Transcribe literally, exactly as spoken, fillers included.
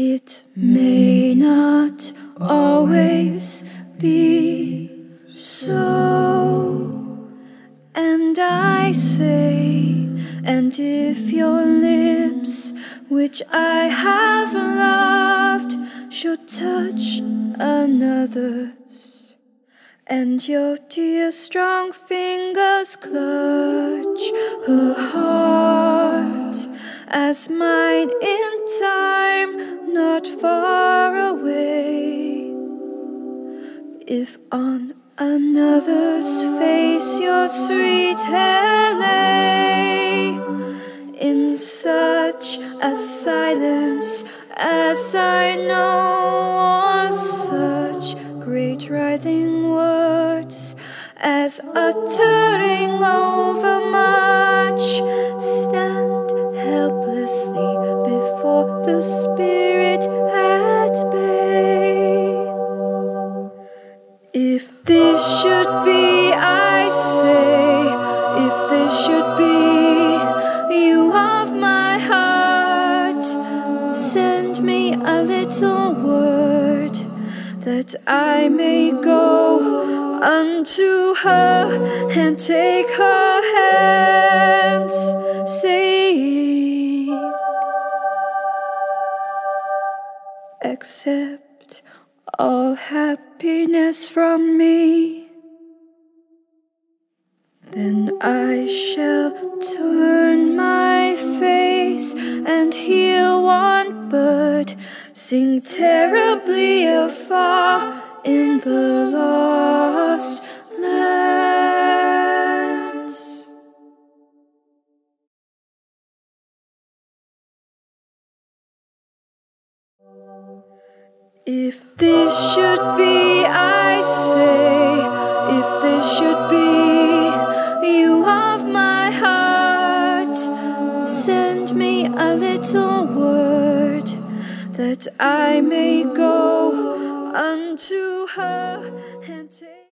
It may not always be so, and I say, and if your lips, which I have loved, should touch another's, and your dear strong fingers clutch her heart, as mine in time, not far away. If on another's face your sweet hair lay, in such a silence as I know, or such great writhing words as uttering over much, stand helplessly before the spirit at bay. If this should be, I say, if this should be, you of my heart, send me a little word that I may go unto her and take her hands, saying, accept all happiness from me. Then I shall turn my face and hear one bird sing terribly afar in the lost lands. If this should be, I say, if this should be, you of my heart, send me a little word that I may go unto her.